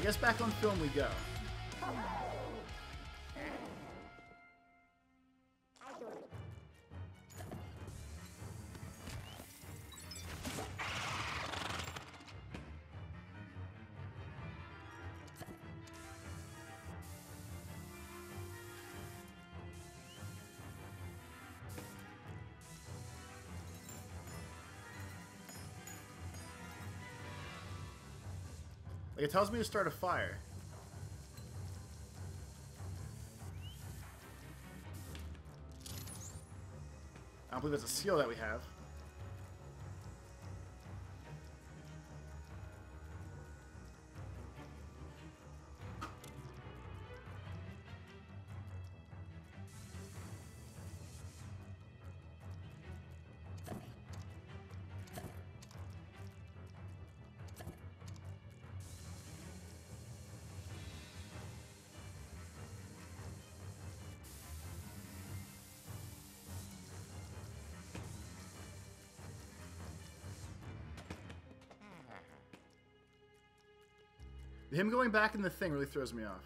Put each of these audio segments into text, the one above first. I guess back on film we go. Like, it tells me to start a fire. I don't believe that's a seal that we have. Him going back in the thing really throws me off.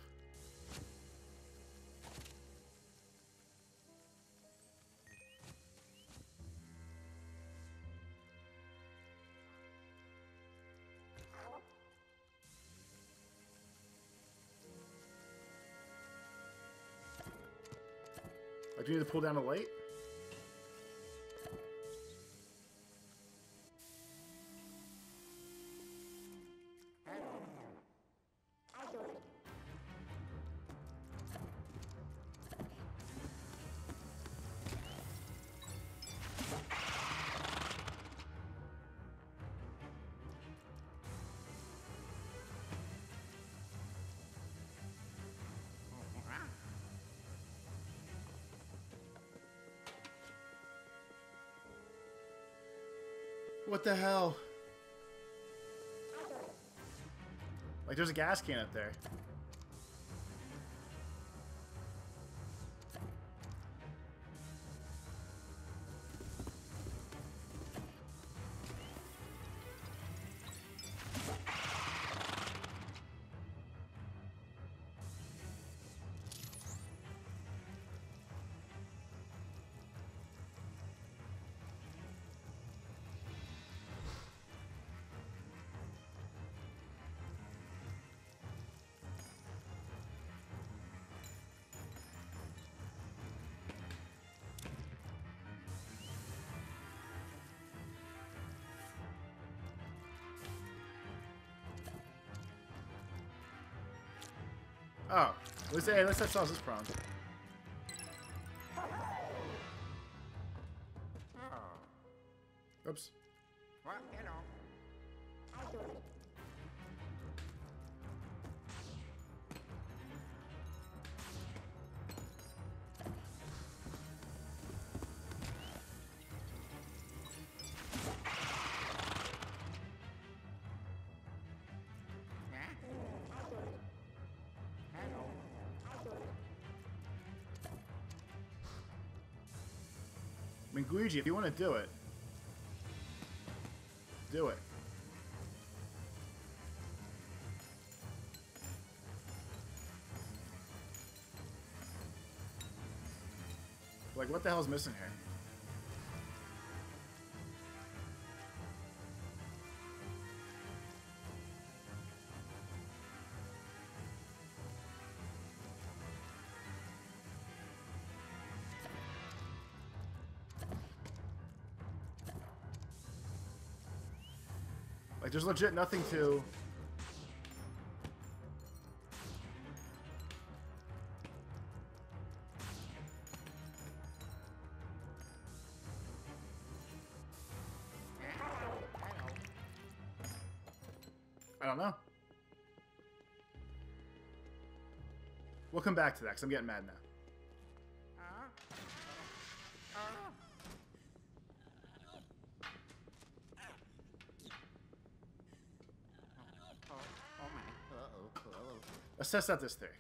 Like, do you need to pull down a light? What the hell? Like, there's a gas can up there. Oh, hey, let's solve this problem. Oops. Well, you know. I mean, Gooigi, if you want to do it, do it. Like, what the hell's missing here? Like, there's legit nothing to... I don't know. We'll come back to that, because I'm getting mad now. Let's test out this theory.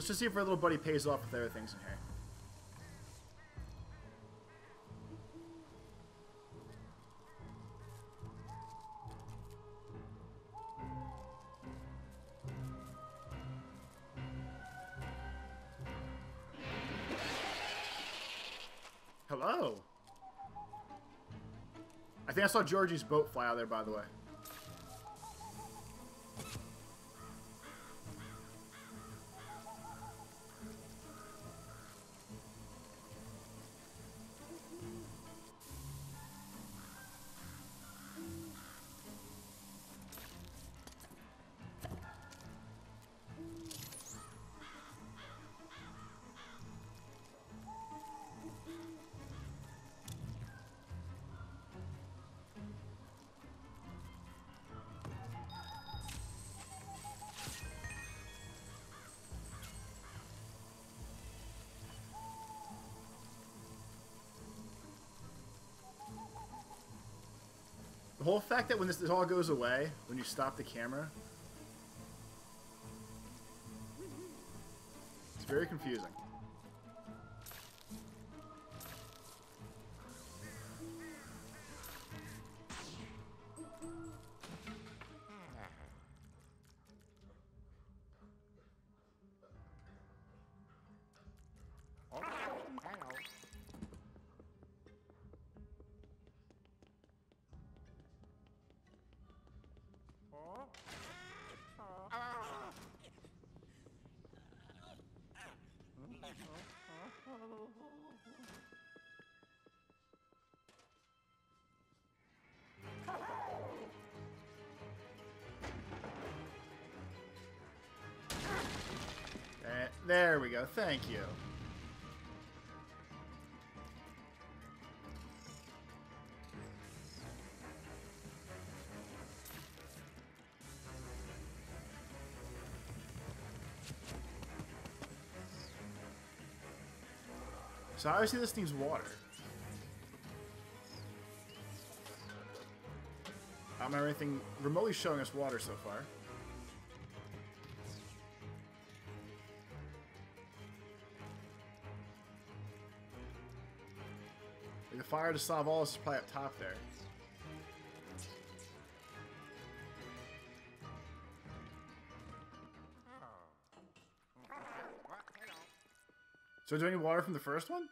Let's just see if our little buddy pays off with other things in here. Hello. I think I saw Georgie's boat fly out there, by the way. The whole fact that when this all goes away, when you stop the camera, it's very confusing. There we go. Thank you. So obviously this needs water. I don't remember anything remotely showing us water so far. The fire to solve all is probably up top there. So do I need water from the first one?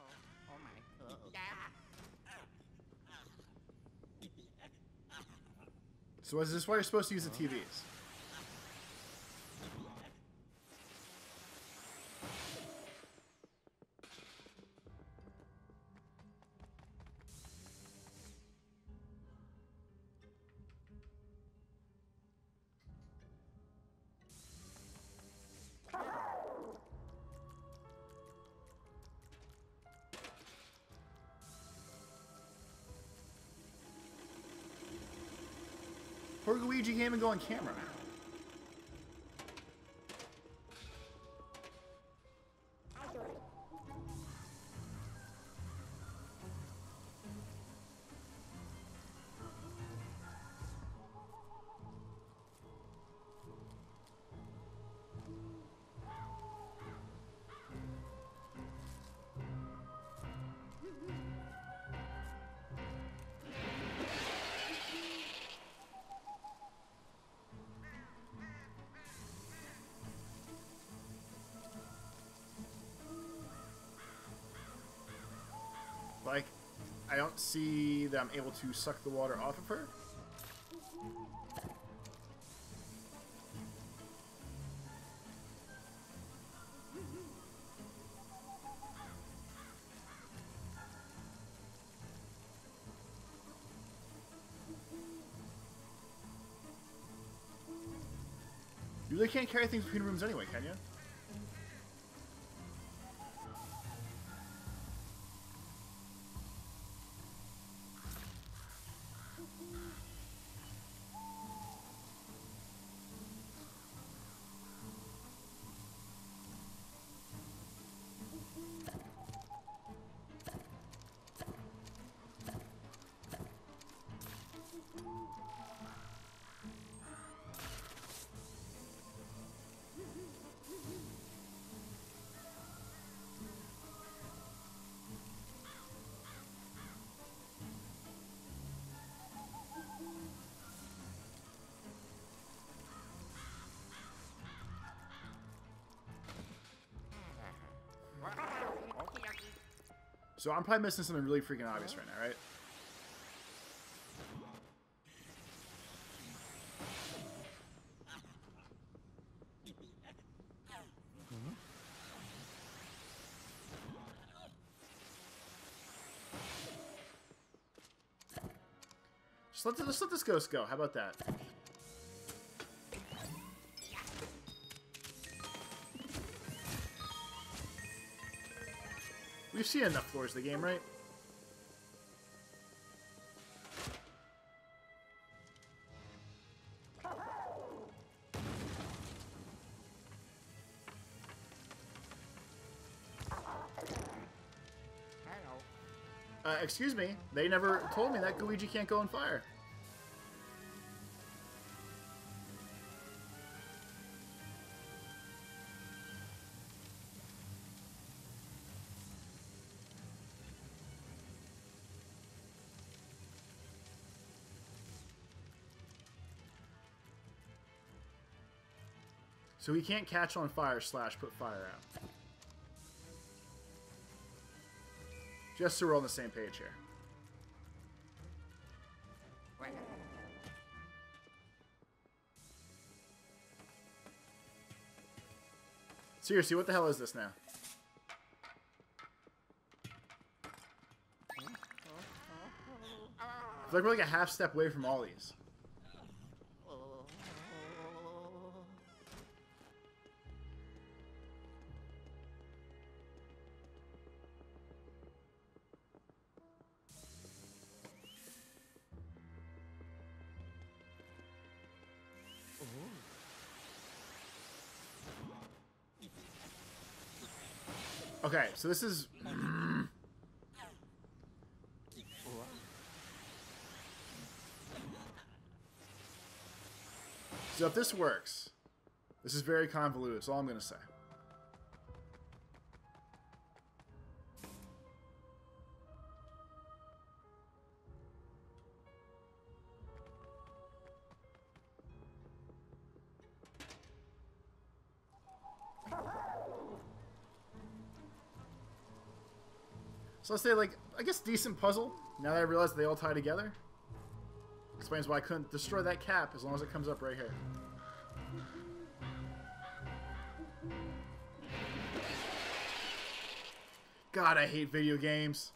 Oh, my. So is this why you're supposed to use the TVs? Poor Luigi can't even go on camera now. Like, I don't see that I'm able to suck the water off of her. You really can't carry things between rooms anyway, can you? So I'm probably missing something really freaking obvious right now, right? Just let this ghost go. How about that? We've seen enough floors in the game, right? Excuse me, they never told me that Gooigi can't go on fire. So he can't catch on fire slash put fire out. Just so we're on the same page here. Seriously, what the hell is this now? I feel like we're like a half step away from all these. Okay, so this is... So if this works, this is very convoluted, that's all I'm gonna say. So let's say, like, I guess decent puzzle, now that I realize they all tie together. Explains why I couldn't destroy that cap as long as it comes up right here. God, I hate video games.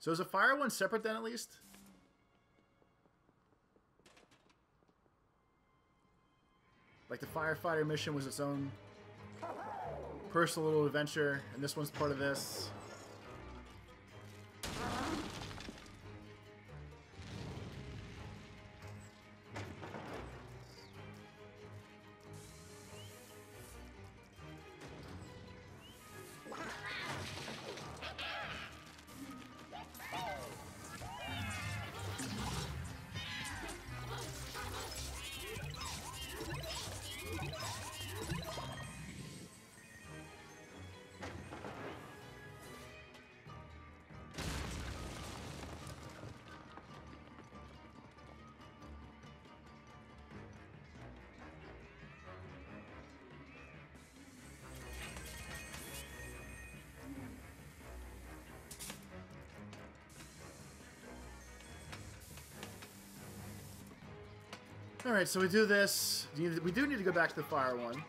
So is a fire one separate then, at least? Like the firefighter mission was its own personal little adventure, and this one's part of this. Alright, so we do this. We do need to go back to the fire one.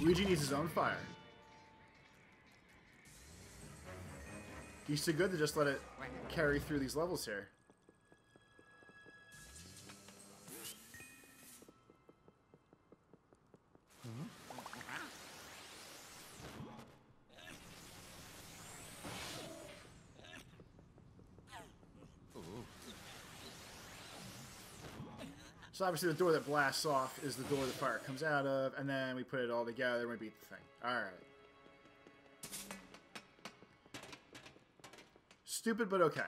Luigi needs his own fire. He's too good to just let it carry through these levels here. So obviously the door that blasts off is the door the fire comes out of, and then we put it all together and we beat the thing. Alright. Stupid, but okay.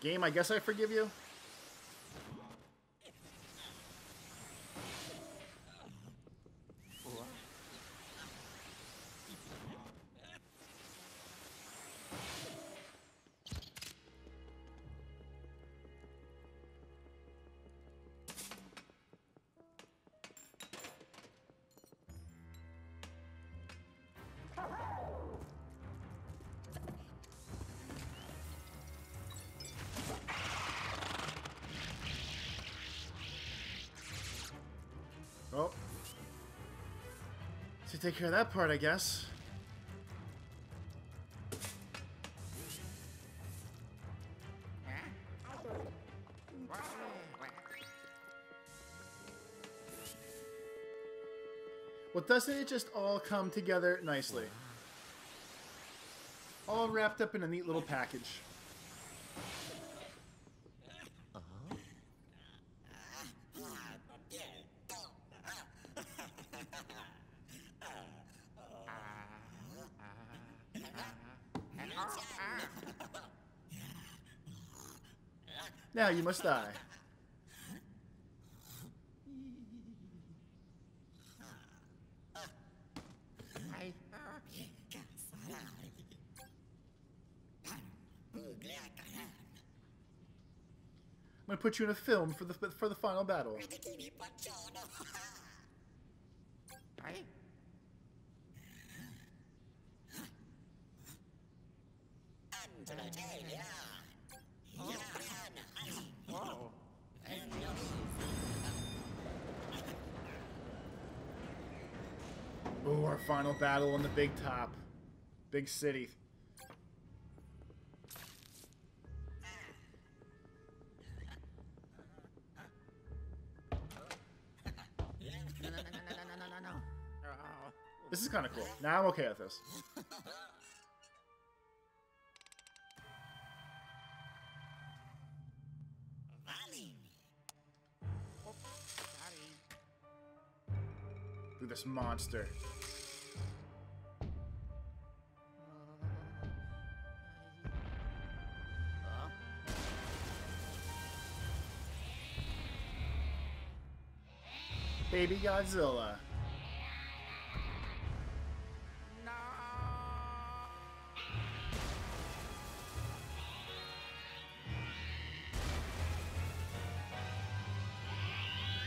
Game, I guess I forgive you. Oh. So take care of that part, I guess. Well, doesn't it just all come together nicely? All wrapped up in a neat little package. Now you must die. I'm gonna put you in a film for the final battle. Ooh, our final battle on the big top. Big city. This is kind of cool. Now I'm okay with this. Look at this monster. Baby Godzilla.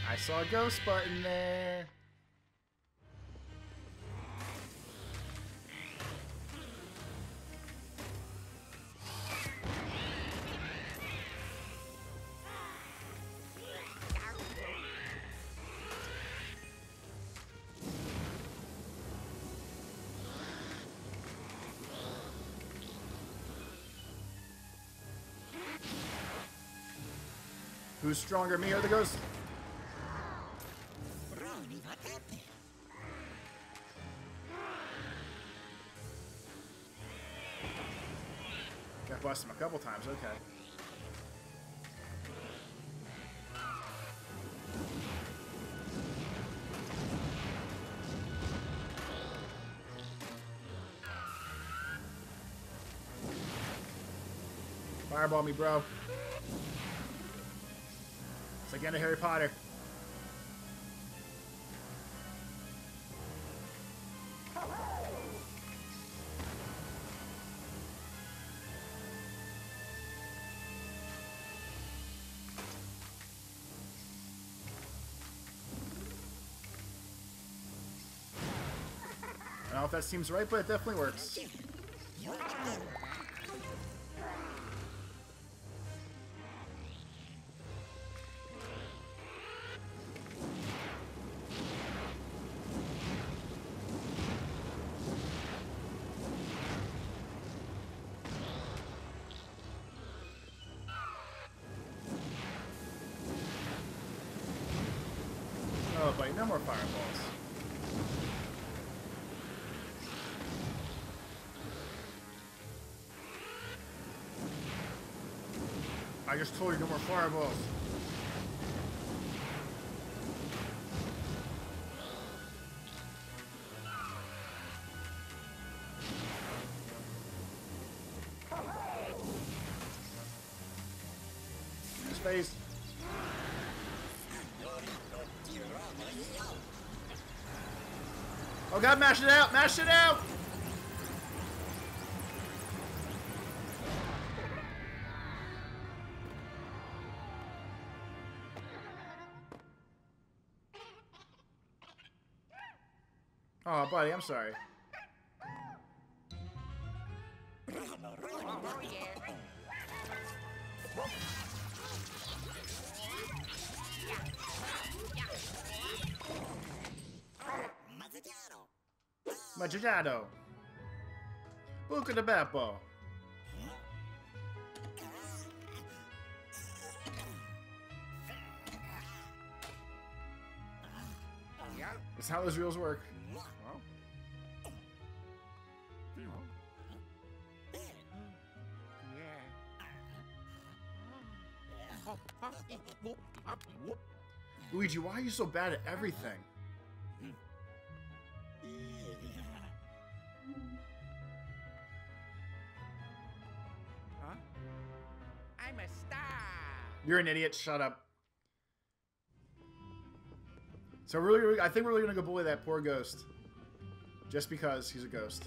I saw a ghost button there. Who's stronger, me or the ghost? Got busted him a couple times, okay. Fireball me, bro. It's like end of Harry Potter. I don't know if that seems right, but it definitely works. Oh, buddy, no more fireballs. I just told you no more fireballs. Space. Oh god, mash it out! Mash it out! Oh, buddy, I'm sorry. Magiado. Look at the bat ball. That's how those reels work. Luigi, why are you so bad at everything? Huh? I'm a star. You're an idiot. Shut up. So really, I think we're really gonna go bully that poor ghost, just because he's a ghost.